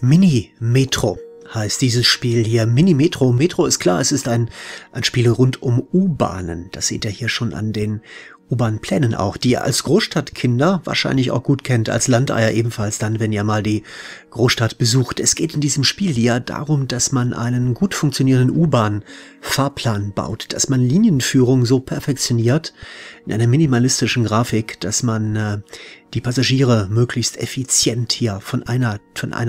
Mini Metro heißt dieses Spiel hier. Mini Metro. Metro ist klar, es ist ein Spiel rund um U-Bahnen. Das seht ihr hier schon an den U-Bahn-Plänen auch, die ihr als Großstadtkinder wahrscheinlich auch gut kennt, als Landeier ebenfalls dann, wenn ihr mal die Großstadt besucht. Es geht in diesem Spiel ja darum, dass man einen gut funktionierenden U-Bahn-Fahrplan baut, dass man Linienführung so perfektioniert in einer minimalistischen Grafik, dass man die Passagiere möglichst effizient hier von einer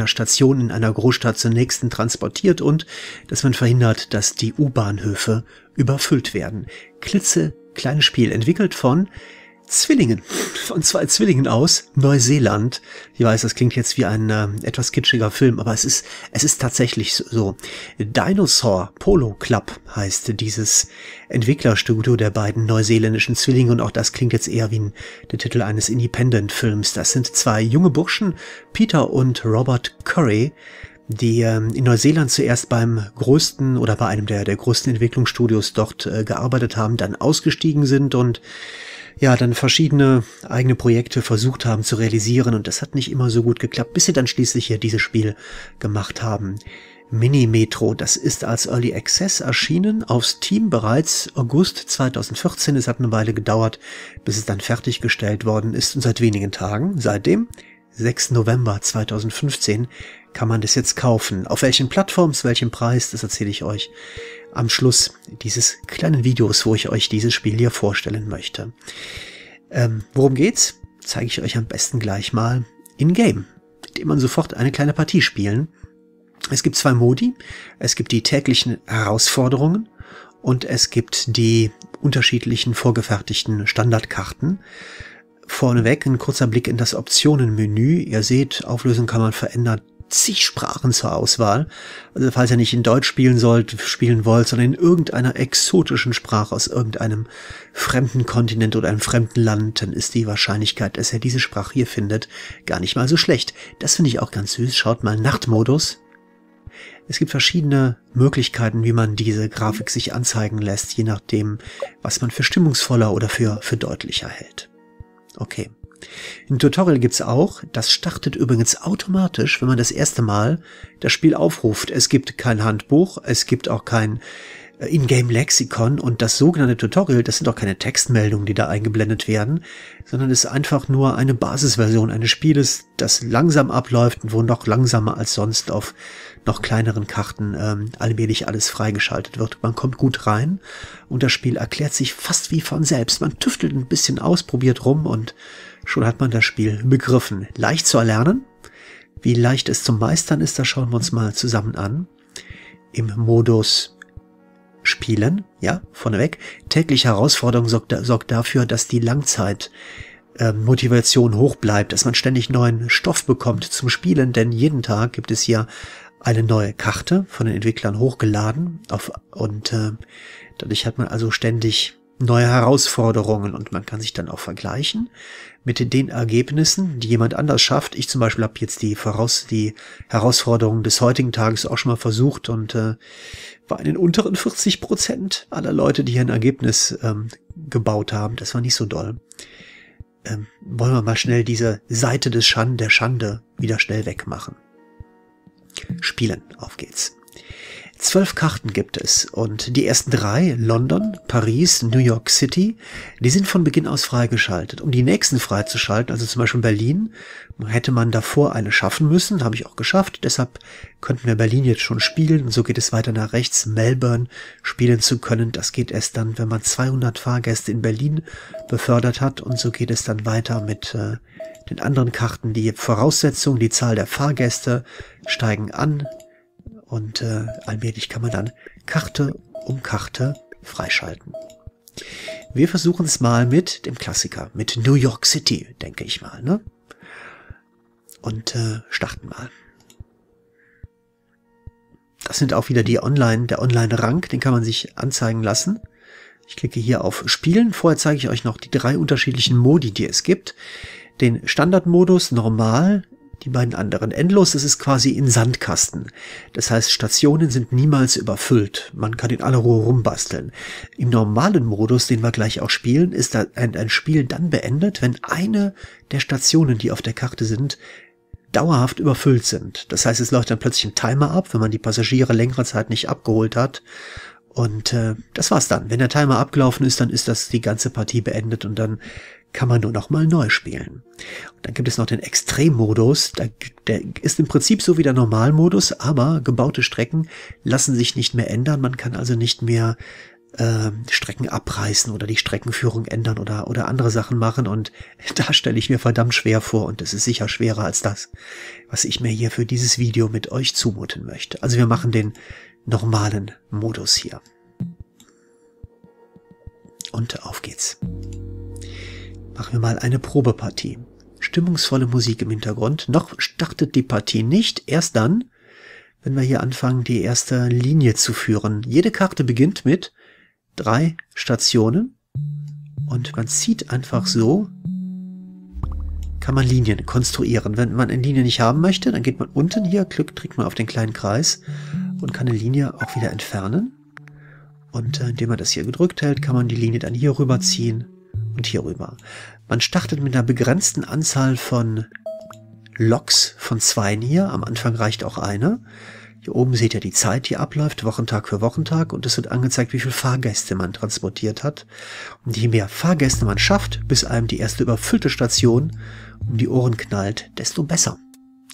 Station in einer Großstadt zur nächsten transportiert und dass man verhindert, dass die U-Bahnhöfe überfüllt werden. Kleines Spiel, entwickelt von zwei Zwillingen aus Neuseeland. Ich weiß, das klingt jetzt wie ein etwas kitschiger Film, aber es ist tatsächlich so. Dinosaur Polo Club heißt dieses Entwicklerstudio der beiden neuseeländischen Zwillinge, und auch das klingt jetzt eher wie der Titel eines Independent-Films. Das sind zwei junge Burschen, Peter und Robert Curry, die in Neuseeland zuerst beim größten oder bei einem der größten Entwicklungsstudios dort gearbeitet haben, dann ausgestiegen sind und ja, dann verschiedene eigene Projekte versucht haben zu realisieren, und das hat nicht immer so gut geklappt, bis sie dann schließlich hier dieses Spiel gemacht haben. Mini Metro, das ist als Early Access erschienen, auf Steam bereits August 2014. Es hat eine Weile gedauert, bis es dann fertiggestellt worden ist, und seit wenigen Tagen, seit dem 6. November 2015, kann man das jetzt kaufen. Auf welchen Plattformen, zu welchem Preis, das erzähle ich euch am Schluss dieses kleinen Videos, wo ich euch dieses Spiel hier vorstellen möchte. Worum geht's? Zeige ich euch am besten gleich mal in-game, indem man sofort eine kleine Partie spielen. Es gibt zwei Modi. Es gibt die täglichen Herausforderungen und es gibt die unterschiedlichen vorgefertigten Standardkarten. Vorneweg ein kurzer Blick in das Optionenmenü. Ihr seht, Auflösung kann man verändern. Zig Sprachen zur Auswahl. Also falls ihr nicht in Deutsch spielen wollt, sondern in irgendeiner exotischen Sprache aus irgendeinem fremden Kontinent oder einem fremden Land, dann ist die Wahrscheinlichkeit, dass ihr diese Sprache hier findet, gar nicht mal so schlecht. Das finde ich auch ganz süß. Schaut mal, Nachtmodus. Es gibt verschiedene Möglichkeiten, wie man diese Grafik sich anzeigen lässt, je nachdem, was man für stimmungsvoller oder für deutlicher hält. Okay. Ein Tutorial gibt's auch. Das startet übrigens automatisch, wenn man das erste Mal das Spiel aufruft. Es gibt kein Handbuch, es gibt auch kein Ingame-Lexikon, und das sogenannte Tutorial, das sind auch keine Textmeldungen, die da eingeblendet werden, sondern es ist einfach nur eine Basisversion eines Spieles, das langsam abläuft und wo noch langsamer als sonst auf noch kleineren Karten allmählich alles freigeschaltet wird. Man kommt gut rein und das Spiel erklärt sich fast wie von selbst. Man tüftelt ein bisschen aus, probiert rum und schon hat man das Spiel begriffen. Leicht zu erlernen. Wie leicht es zum Meistern ist, das schauen wir uns mal zusammen an. Im Modus Spielen, ja, vorneweg. Tägliche Herausforderung sorgt dafür, dass die Langzeitmotivation hoch bleibt, dass man ständig neuen Stoff bekommt zum Spielen, denn jeden Tag gibt es hier eine neue Karte von den Entwicklern hochgeladen und dadurch hat man also ständig neue Herausforderungen, und man kann sich dann auch vergleichen mit den Ergebnissen, die jemand anders schafft. Ich zum Beispiel habe jetzt die Herausforderungen des heutigen Tages auch schon mal versucht und war in den unteren 40% aller Leute, die hier ein Ergebnis gebaut haben. Das war nicht so doll. Wollen wir mal schnell diese Seite der Schande wieder schnell wegmachen. Spielen, auf geht's. 12 Karten gibt es, und die ersten 3, London, Paris, New York City, die sind von Beginn aus freigeschaltet. Um die nächsten freizuschalten, also zum Beispiel Berlin, hätte man davor eine schaffen müssen, habe ich auch geschafft, deshalb könnten wir Berlin jetzt schon spielen, und so geht es weiter nach rechts. Melbourne spielen zu können, das geht erst dann, wenn man 200 Fahrgäste in Berlin befördert hat, und so geht es dann weiter mit den anderen Karten. Die Voraussetzungen, die Zahl der Fahrgäste steigen an. Und allmählich kann man dann Karte um Karte freischalten. Wir versuchen es mal mit dem Klassiker, mit New York City, denke ich mal, ne? Und starten mal. Das sind auch wieder der Online-Rang, den kann man sich anzeigen lassen. Ich klicke hier auf Spielen. Vorher zeige ich euch noch die 3 unterschiedlichen Modi, die es gibt. Den Standardmodus, normal, die beiden anderen endlos, das ist quasi in Sandkasten. Das heißt, Stationen sind niemals überfüllt. Man kann in aller Ruhe rumbasteln. Im normalen Modus, den wir gleich auch spielen, ist ein Spiel dann beendet, wenn eine der Stationen, die auf der Karte sind, dauerhaft überfüllt sind. Das heißt, es läuft dann plötzlich ein Timer ab, wenn man die Passagiere längere Zeit nicht abgeholt hat. Und das war's dann. Wenn der Timer abgelaufen ist, dann ist das die ganze Partie beendet und dann kann man nur noch mal neu spielen. Und dann gibt es noch den Extremmodus. Der ist im Prinzip so wie der Normalmodus, aber gebaute Strecken lassen sich nicht mehr ändern. Man kann also nicht mehr Strecken abreißen oder die Streckenführung ändern oder andere Sachen machen. Und da stelle ich mir verdammt schwer vor. Und es ist sicher schwerer als das, was ich mir hier für dieses Video mit euch zumuten möchte. Also wir machen den normalen Modus hier. Und auf geht's. Machen wir mal eine Probepartie. Stimmungsvolle Musik im Hintergrund. Noch startet die Partie nicht. Erst dann, wenn wir hier anfangen, die erste Linie zu führen. Jede Karte beginnt mit 3 Stationen. Und man zieht einfach so, kann man Linien konstruieren. Wenn man eine Linie nicht haben möchte, dann geht man unten hier, klickt man auf den kleinen Kreis und kann eine Linie auch wieder entfernen. Und indem man das hier gedrückt hält, kann man die Linie dann hier rüber ziehen. Und hierüber. Man startet mit einer begrenzten Anzahl von Loks von 2 hier. Am Anfang reicht auch eine. Hier oben seht ihr die Zeit, die abläuft, Wochentag für Wochentag. Und es wird angezeigt, wie viele Fahrgäste man transportiert hat. Und je mehr Fahrgäste man schafft, bis einem die erste überfüllte Station um die Ohren knallt, desto besser.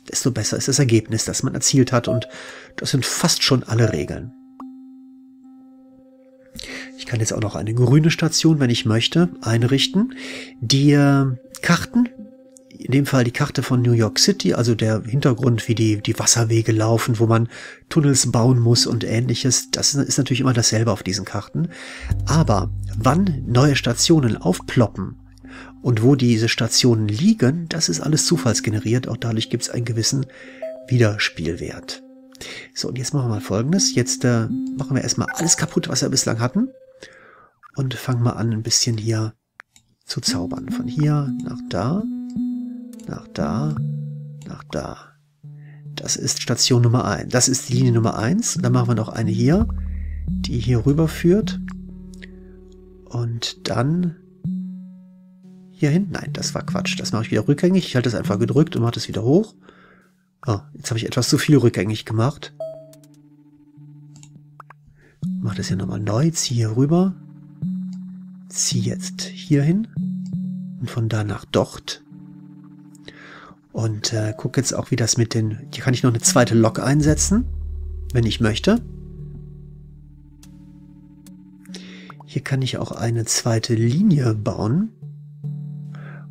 Desto besser ist das Ergebnis, das man erzielt hat. Und das sind fast schon alle Regeln. Ich kann jetzt auch noch eine grüne Station, wenn ich möchte, einrichten. Die Karten, in dem Fall die Karte von New York City, also der Hintergrund, wie die Wasserwege laufen, wo man Tunnels bauen muss und ähnliches, das ist natürlich immer dasselbe auf diesen Karten. Aber wann neue Stationen aufploppen und wo diese Stationen liegen, das ist alles zufallsgeneriert. Auch dadurch gibt es einen gewissen Wiederspielwert. So, und jetzt machen wir mal Folgendes. Jetzt machen wir erstmal alles kaputt, was wir bislang hatten. Und fangen mal an, ein bisschen hier zu zaubern. Von hier nach da, nach da, nach da. Das ist Station Nummer 1. Das ist Linie Nummer 1. Und dann machen wir noch eine hier, die hier rüber führt. Und dann hier hinten. Nein, das war Quatsch. Das mache ich wieder rückgängig. Ich halte das einfach gedrückt und mache das wieder hoch. Oh, jetzt habe ich etwas zu viel rückgängig gemacht. Mach das hier nochmal neu, ziehe hier rüber. Ziehe jetzt hier hin. Und von da nach dort. Und guck jetzt auch, wie das mit den... Hier kann ich noch eine zweite Lok einsetzen, wenn ich möchte. Hier kann ich auch eine zweite Linie bauen.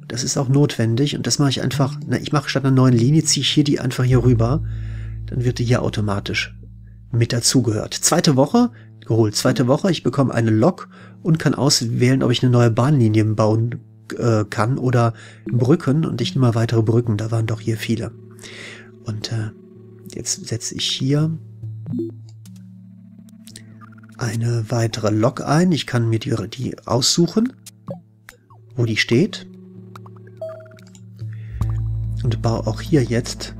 Das ist auch notwendig und das mache ich einfach, ich mache statt einer neuen Linie, ziehe ich hier die einfach hier rüber, dann wird die hier automatisch mit dazugehört. Zweite Woche, geholt, zweite Woche, ich bekomme eine Lok und kann auswählen, ob ich eine neue Bahnlinie bauen kann oder Brücken und ich nehme mal weitere Brücken, da waren doch hier viele. Und jetzt setze ich hier eine weitere Lok ein, ich kann mir die aussuchen, wo die steht. Und baue auch hier jetzt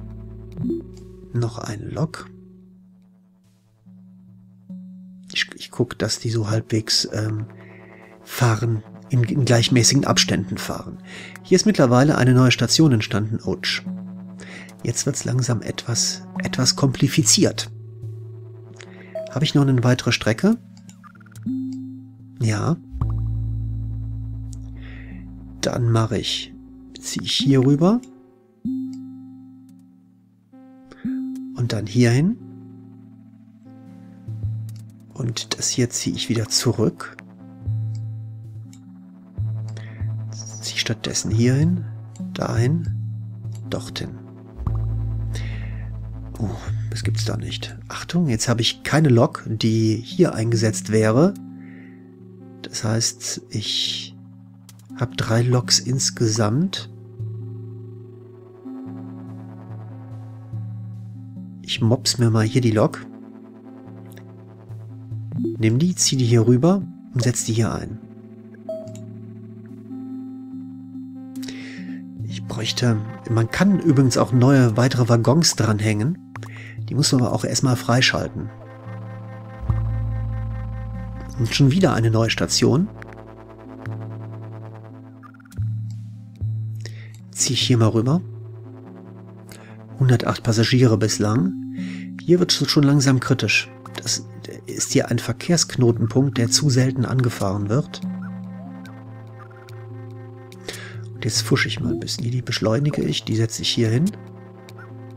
noch eine Lok. Ich gucke, dass die so halbwegs fahren, in gleichmäßigen Abständen fahren. Hier ist mittlerweile eine neue Station entstanden, Ouch. Jetzt wird es langsam etwas kompliziert. Habe ich noch eine weitere Strecke? Ja. Dann ziehe ich hier rüber. Und dann hier hin. Und das hier ziehe ich wieder zurück. Ziehe stattdessen hier hin, dahin, dorthin. Oh, das gibt's da nicht. Achtung, jetzt habe ich keine Lok, die hier eingesetzt wäre. Das heißt, ich habe 3 Loks insgesamt. Ich mobs mir mal hier die Lok. Nimm die, zieh die hier rüber und setz die hier ein. Man kann übrigens auch neue, weitere Waggons dranhängen. Die muss man aber auch erstmal freischalten. Und schon wieder eine neue Station. Zieh ich hier mal rüber. 108 Passagiere bislang. Hier wird es schon langsam kritisch. Das ist hier ein Verkehrsknotenpunkt, der zu selten angefahren wird. Und jetzt fusche ich mal ein bisschen. Die beschleunige ich, die setze ich hier hin.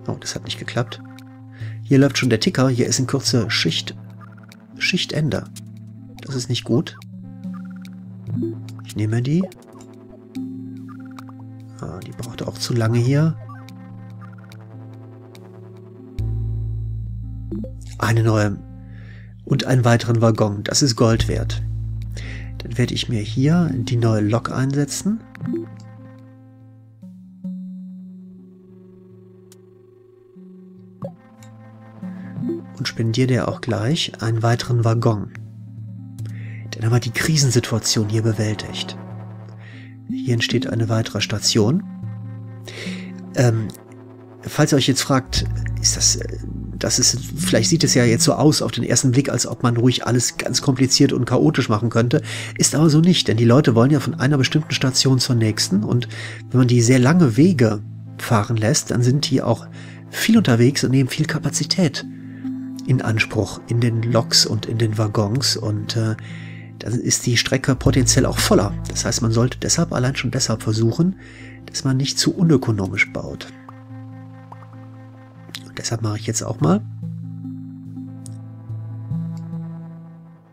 Oh, das hat nicht geklappt. Hier läuft schon der Ticker, hier ist in Kürze Schichtende. Das ist nicht gut. Ich nehme die. Ah, die brauchte auch zu lange hier. Eine neue und einen weiteren Waggon. Das ist Gold wert. Dann werde ich mir hier die neue Lok einsetzen. Und spendiere dir auch gleich einen weiteren Waggon. Dann haben wir die Krisensituation hier bewältigt. Hier entsteht eine weitere Station. Falls ihr euch jetzt fragt, ist das ist, vielleicht sieht es ja jetzt so aus auf den ersten Blick, als ob man ruhig alles ganz kompliziert und chaotisch machen könnte. Ist aber so nicht, denn die Leute wollen ja von einer bestimmten Station zur nächsten. Und wenn man die sehr lange Wege fahren lässt, dann sind die auch viel unterwegs und nehmen viel Kapazität in Anspruch in den Loks und in den Waggons. Und dann ist die Strecke potenziell auch voller. Das heißt, man sollte deshalb, allein schon deshalb versuchen, dass man nicht zu unökonomisch baut. Und deshalb mache ich jetzt auch mal.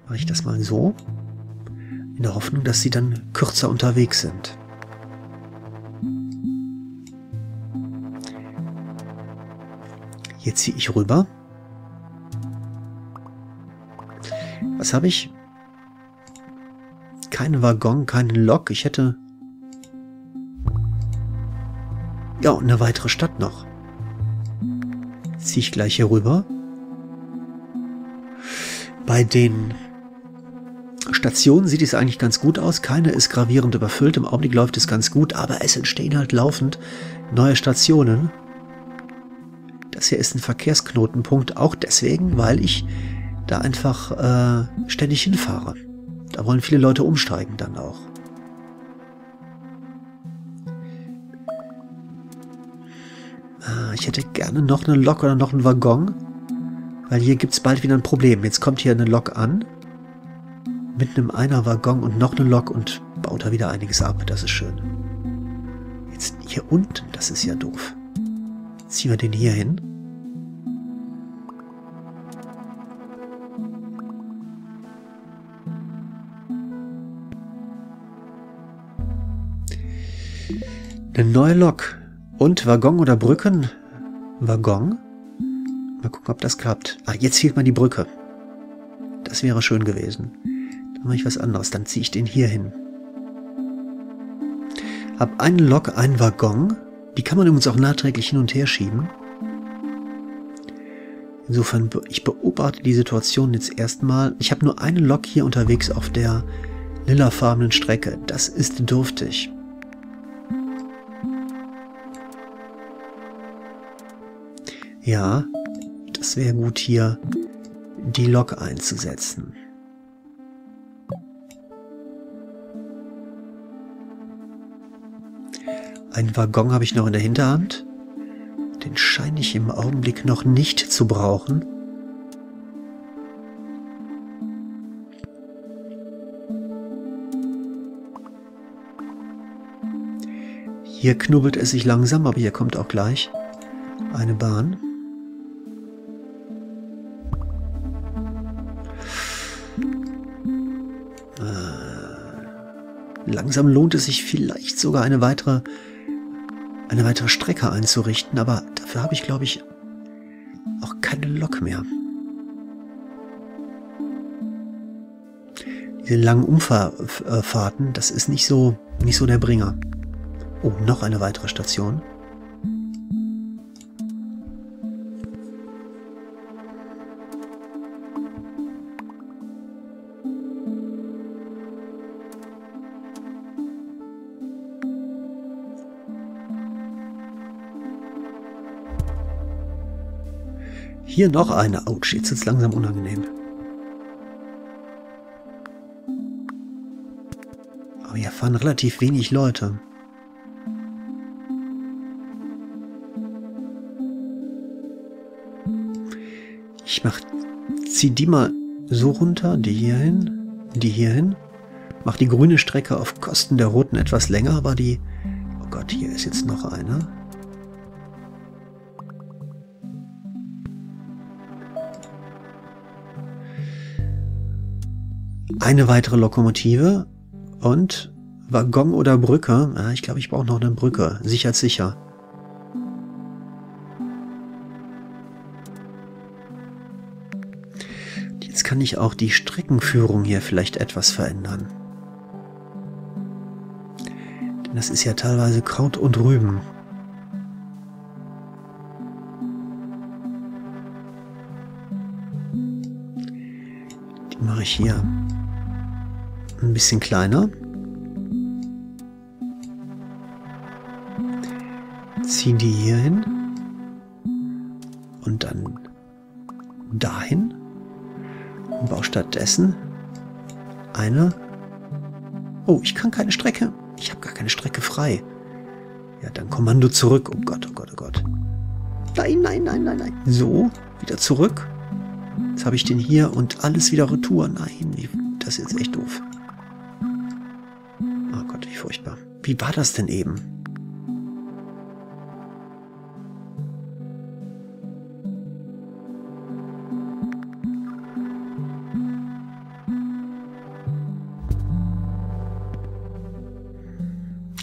Mache ich das mal so. In der Hoffnung, dass sie dann kürzer unterwegs sind. Hier ziehe ich rüber. Was habe ich? Keinen Waggon, keinen Lok. Ich hätte... Ja, und eine weitere Stadt noch. Ziehe ich gleich hier rüber. Bei den Stationen sieht es eigentlich ganz gut aus. Keine ist gravierend überfüllt. Im Augenblick läuft es ganz gut, aber es entstehen halt laufend neue Stationen. Das hier ist ein Verkehrsknotenpunkt. Auch deswegen, weil ich da einfach ständig hinfahre. Da wollen viele Leute umsteigen dann auch. Ah, ich hätte gerne noch eine Lok oder noch einen Waggon. Weil hier gibt es bald wieder ein Problem. Jetzt kommt hier eine Lok an. Mit einem Einer-Waggon und noch eine Lok und baut da wieder einiges ab. Das ist schön. Jetzt hier unten, das ist ja doof. Ziehen wir den hier hin. Eine neue Lok. Und Waggon oder Brücken? Waggon. Mal gucken, ob das klappt. Ah, jetzt fehlt mir die Brücke. Das wäre schön gewesen. Dann mache ich was anderes. Dann ziehe ich den hier hin. Hab eine Lok, einen Waggon. Die kann man übrigens auch nachträglich hin und her schieben. Insofern, ich beobachte die Situation jetzt erstmal. Ich habe nur eine Lok hier unterwegs auf der lilafarbenen Strecke. Das ist dürftig. Ja, das wäre gut, hier die Lok einzusetzen. Einen Waggon habe ich noch in der Hinterhand. Den scheine ich im Augenblick noch nicht zu brauchen. Hier knubbelt es sich langsam, aber hier kommt auch gleich eine Bahn. Langsam lohnt es sich vielleicht sogar eine weitere Strecke einzurichten, aber dafür habe ich, glaube ich, auch keine Lok mehr. Diese langen Umfahrten, das ist nicht so der Bringer. Oh, noch eine weitere Station. Hier noch eine. Autsch, jetzt ist es langsam unangenehm. Aber hier fahren relativ wenig Leute. Ich zieh die mal so runter, die hier hin, die hier hin. Mach die grüne Strecke auf Kosten der roten etwas länger, aber die... Oh Gott, hier ist jetzt noch eine. Eine weitere Lokomotive und Waggon oder Brücke. Ja, ich glaube, ich brauche noch eine Brücke. Sicher als sicher. Jetzt kann ich auch die Streckenführung hier vielleicht etwas verändern. Denn das ist ja teilweise Kraut und Rüben. Die mache ich hier ein bisschen kleiner. Ziehen die hier hin und dann dahin und baue stattdessen eine... Oh, ich kann keine Strecke. Ich habe gar keine Strecke frei. Ja, dann Kommando zurück. Oh Gott, oh Gott, oh Gott. Nein, nein, nein, nein, nein. So, wieder zurück. Jetzt habe ich den hier und alles wieder retour. Nein, das ist jetzt echt doof. Oh Gott, wie furchtbar. Wie war das denn eben?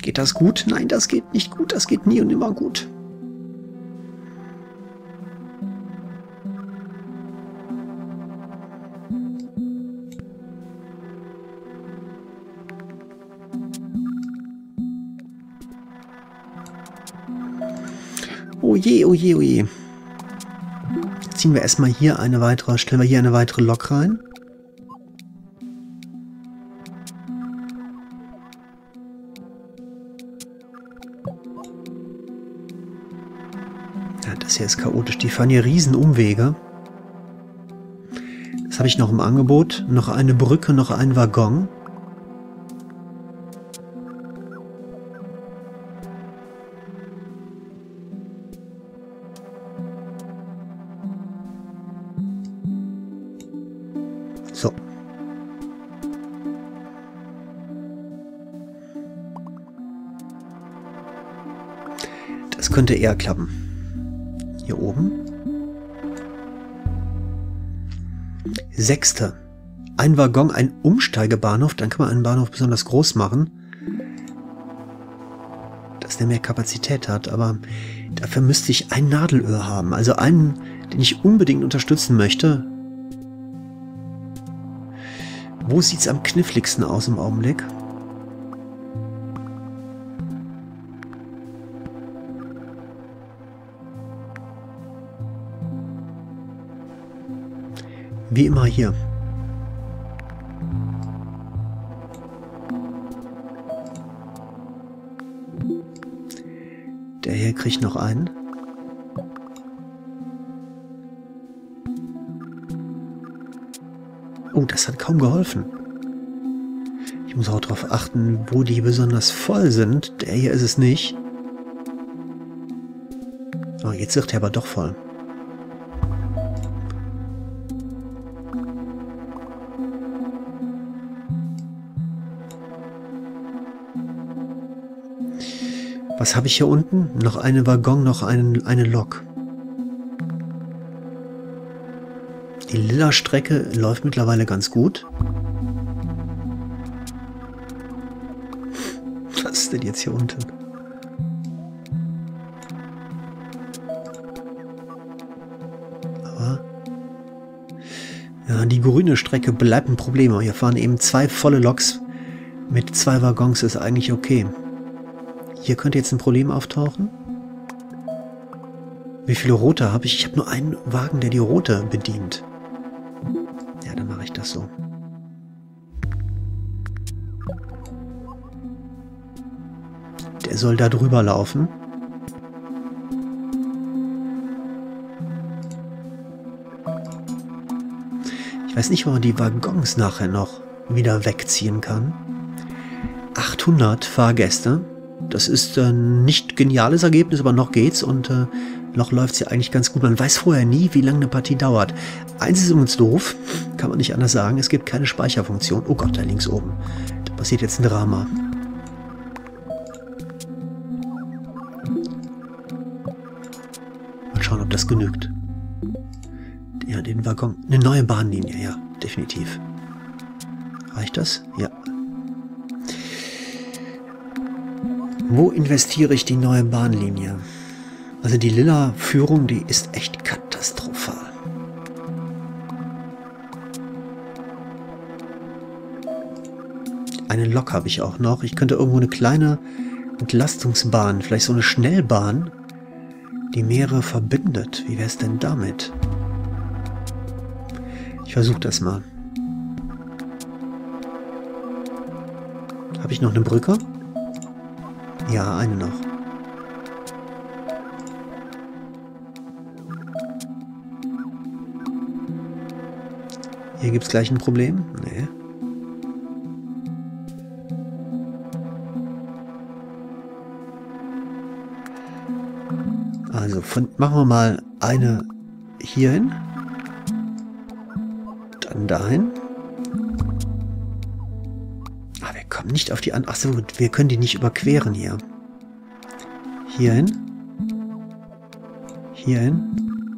Geht das gut? Nein, das geht nicht gut. Das geht nie und immer gut. Oh je, oh je, oh je. Jetzt ziehen wir erstmal hier eine weitere, stellen wir hier eine weitere Lok rein. Das hier ist chaotisch. Die fahren hier riesen Umwege. Das habe ich noch im Angebot. Noch eine Brücke, noch ein Waggon. So. Das könnte eher klappen. Hier oben. 6. Ein Waggon, ein Umsteigebahnhof. Dann kann man einen Bahnhof besonders groß machen. Dass der mehr Kapazität hat. Aber dafür müsste ich ein Nadelöhr haben. Also einen, den ich unbedingt unterstützen möchte. Wo sieht es am kniffligsten aus im Augenblick? Wie immer hier. Der hier kriegt noch einen. Oh, das hat kaum geholfen. Ich muss auch darauf achten, wo die besonders voll sind. Der hier ist es nicht. Oh, jetzt wird er aber doch voll. Was habe ich hier unten? Noch einen Waggon, noch eine Lok. Die lila Strecke läuft mittlerweile ganz gut. Was ist denn jetzt hier unten? Aber ja, die grüne Strecke bleibt ein Problem. Hier fahren eben 2 volle Loks mit 2 Waggons, ist eigentlich okay. Hier könnte jetzt ein Problem auftauchen. Wie viele rote habe ich? Ich habe nur einen Wagen, der die rote bedient. Ja, dann mache ich das so. Der soll da drüber laufen. Ich weiß nicht, wo man die Waggons nachher noch wieder wegziehen kann. 800 Fahrgäste. Das ist ein nicht geniales Ergebnis, aber noch geht's und noch läuft es ja eigentlich ganz gut. Man weiß vorher nie, wie lange eine Partie dauert. Eins ist übrigens doof, kann man nicht anders sagen. Es gibt keine Speicherfunktion. Oh Gott, da links oben. Da passiert jetzt ein Drama. Mal schauen, ob das genügt. Ja, den Waggon. Eine neue Bahnlinie, ja, definitiv. Reicht das? Ja. Wo investiere ich die neue Bahnlinie? Also die lila Führung, die ist echt katastrophal. Einen Lok habe ich auch noch. Ich könnte irgendwo eine kleine Entlastungsbahn, vielleicht so eine Schnellbahn, die mehrere verbindet. Wie wäre es denn damit? Ich versuche das mal. Habe ich noch eine Brücke? Ja, eine noch. Hier gibt es gleich ein Problem? Nee. Also machen wir mal eine hierhin. Dann dahin. Ah, wir kommen nicht auf die an. Achso, wir können die nicht überqueren hier. Hierhin. Hierhin.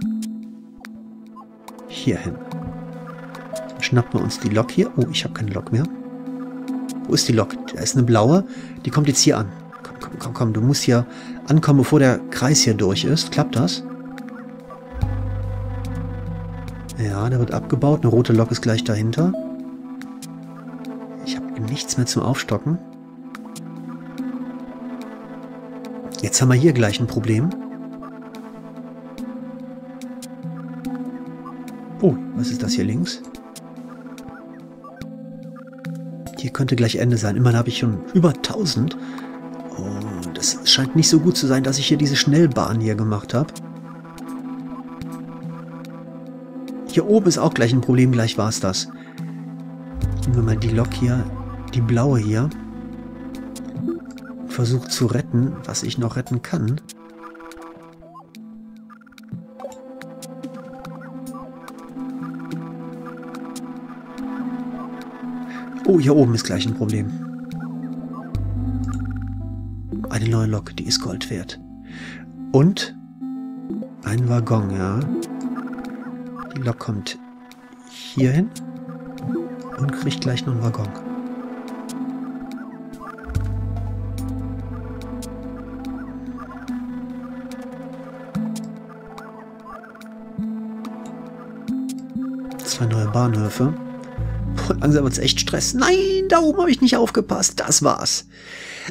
Hierhin. Schnappen wir uns die Lok hier. Oh, ich habe keine Lok mehr. Wo ist die Lok? Da ist eine blaue. Die kommt jetzt hier an. Komm, komm, komm, komm. Du musst hier ankommen, bevor der Kreis hier durch ist. Klappt das? Ja, der wird abgebaut. Eine rote Lok ist gleich dahinter. Ich habe nichts mehr zum Aufstocken. Jetzt haben wir hier gleich ein Problem. Oh, was ist das hier links? Hier könnte gleich Ende sein. Immerhin habe ich schon über 1000. Oh, das scheint nicht so gut zu sein, dass ich hier diese Schnellbahn hier gemacht habe. Hier oben ist auch gleich ein Problem. Gleich war es das. Nehmen wir mal die Lok hier. Die blaue hier. Versucht zu retten, was ich noch retten kann. Oh, hier oben ist gleich ein Problem. Eine neue Lok, die ist Gold wert. Und ein Waggon, ja. Die Lok kommt hier hin und kriegt gleich noch einen Waggon. Zwei neue Bahnhöfe. Langsam wird es echt Stress. Nein, da oben habe ich nicht aufgepasst. Das war's.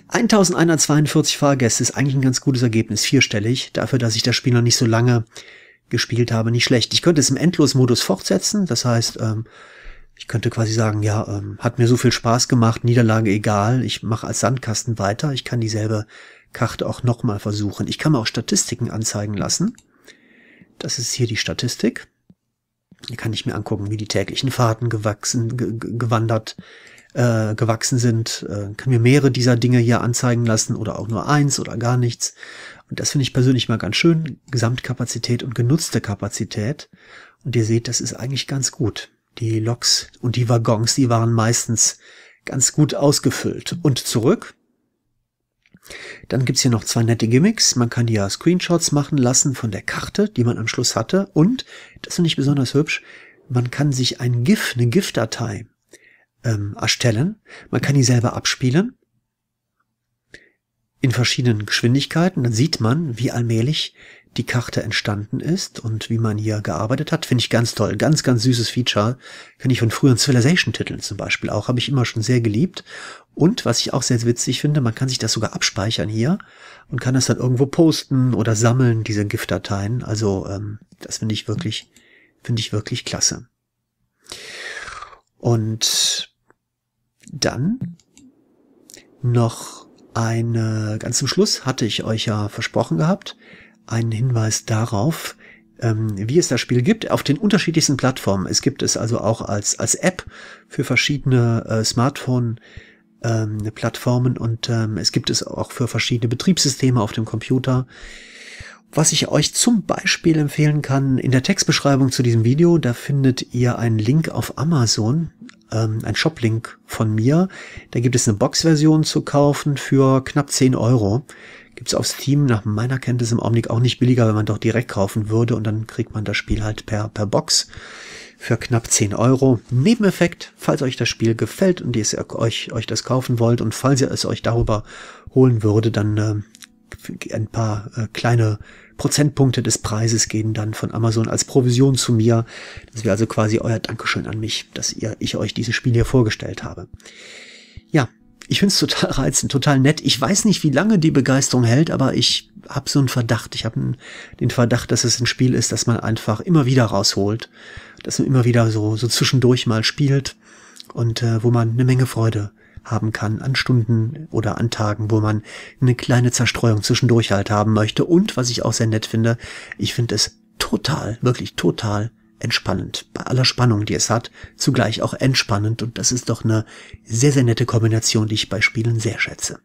1142 Fahrgäste ist eigentlich ein ganz gutes Ergebnis. Vierstellig. Dafür, dass ich das Spiel noch nicht so lange gespielt habe, nicht schlecht. Ich könnte es im Endlosmodus fortsetzen. Das heißt, ich könnte quasi sagen, ja, hat mir so viel Spaß gemacht, Niederlage egal. Ich mache als Sandkasten weiter. Ich kann dieselbe Karte auch nochmal versuchen. Ich kann mir auch Statistiken anzeigen lassen. Das ist hier die Statistik. Hier kann ich mir angucken, wie die täglichen Fahrten gewachsen sind. Kann mir mehrere dieser Dinge hier anzeigen lassen oder auch nur eins oder gar nichts. Und das finde ich persönlich mal ganz schön. Gesamtkapazität und genutzte Kapazität. Und ihr seht, das ist eigentlich ganz gut. Die Loks und die Waggons, die waren meistens ganz gut ausgefüllt. Und zurück. Dann gibt's hier noch zwei nette Gimmicks. Man kann ja Screenshots machen lassen von der Karte, die man am Schluss hatte. Und, das finde ich besonders hübsch, man kann sich ein GIF, eine GIF-Datei erstellen. Man kann die selber abspielen. In verschiedenen Geschwindigkeiten. Dann sieht man, wie allmählich die Karte entstanden ist und wie man hier gearbeitet hat. Finde ich ganz toll. Ganz, ganz süßes Feature. Kenne ich von früheren Civilization-Titeln zum Beispiel auch. Habe ich immer schon sehr geliebt. Und, was ich auch sehr witzig finde, man kann sich das sogar abspeichern hier und kann das dann irgendwo posten oder sammeln, diese GIF-Dateien. Also, das finde ich wirklich klasse. Und dann noch ganz zum Schluss hatte ich euch ja versprochen gehabt, einen Hinweis darauf, wie es das Spiel gibt, auf den unterschiedlichsten Plattformen. Es gibt es also auch als App für verschiedene Smartphone-Plattformen und es gibt es auch für verschiedene Betriebssysteme auf dem Computer. Was ich euch zum Beispiel empfehlen kann, in der Textbeschreibung zu diesem Video, da findet ihr einen Link auf Amazon, einen Shop-Link von mir. Da gibt es eine Box-Version zu kaufen für knapp 10 €. Gibt es auf Steam nach meiner Kenntnis im Augenblick auch nicht billiger, wenn man doch direkt kaufen würde. Und dann kriegt man das Spiel halt per Box für knapp 10 €. Nebeneffekt, falls euch das Spiel gefällt und ihr euch das kaufen wollt und falls ihr es euch darüber holen würde, dann ein paar kleine Prozentpunkte des Preises gehen dann von Amazon als Provision zu mir. Das wäre also quasi euer Dankeschön an mich, dass ich euch dieses Spiel hier vorgestellt habe. Ja, ich finde es total reizend, total nett. Ich weiß nicht, wie lange die Begeisterung hält, aber ich habe so einen Verdacht. Ich habe den Verdacht, dass es ein Spiel ist, das man einfach immer wieder rausholt, dass man immer wieder so zwischendurch mal spielt und wo man eine Menge Freude haben kann an Stunden oder an Tagen, wo man eine kleine Zerstreuung zwischendurch halt haben möchte. Und was ich auch sehr nett finde, ich finde es total, wirklich total entspannend. Bei aller Spannung, die es hat, zugleich auch entspannend. Und das ist doch eine sehr, sehr nette Kombination, die ich bei Spielen sehr schätze.